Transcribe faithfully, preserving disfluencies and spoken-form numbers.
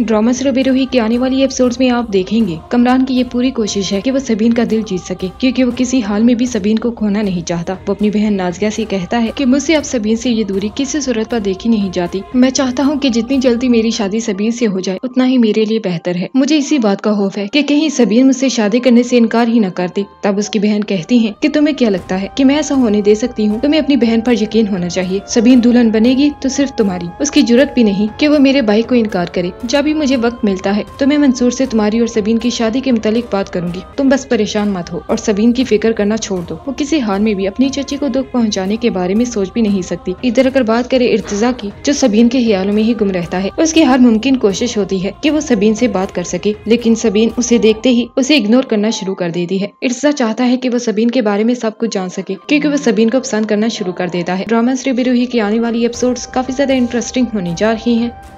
Drama Shri बेरुखी के आने वाली एपिसोड्स में आप देखेंगे कमरान की ये पूरी कोशिश है कि वो सबीन का दिल जीत सके, क्योंकि वो किसी हाल में भी सबीन को खोना नहीं चाहता। वो अपनी बहन नाजिया से कहता है कि मुझसे अब सबीन से ये दूरी किसी सूरत पर देखी नहीं जाती। मैं चाहता हूँ कि जितनी जल्दी मेरी शादी सबीन से हो जाए उतना ही मेरे लिए बेहतर है। मुझे इसी बात का खौफ है कि कहीं सबीन मुझसे शादी करने से इनकार ही न कर दे। तब उसकी बहन कहती है कि तुम्हें क्या लगता है कि मैं ऐसा होने दे सकती हूँ? तुम्हें अपनी बहन पर यकीन होना चाहिए। सबीन दुल्हन बनेगी तो सिर्फ तुम्हारी। उसकी जरूरत भी नहीं कि वो मेरे भाई को इनकार करे। अभी मुझे वक्त मिलता है तो मैं मंसूर से तुम्हारी और सबीन की शादी के मुतालिक बात करूंगी। तुम बस परेशान मत हो और सबीन की फिक्र करना छोड़ दो। वो किसी हाल में भी अपनी चची को दुख पहुंचाने के बारे में सोच भी नहीं सकती। इधर अगर बात करें इर्तिजा की, जो सबीन के ख्यालों में ही गुम रहता है, उसकी हर मुमकिन कोशिश होती है कि वो सबीन से बात कर सके, लेकिन सबीन उसे देखते ही उसे इग्नोर करना शुरू कर देती है। इर्तिजा चाहता है कि वो सबीन के बारे में सब कुछ जान सके, क्योंकि वो सबीन को पसंद करना शुरू कर देता है। ड्रामा श्री बेरुखी की आने वाली एपिसोड्स काफी ज्यादा इंटरेस्टिंग होने जा रही है।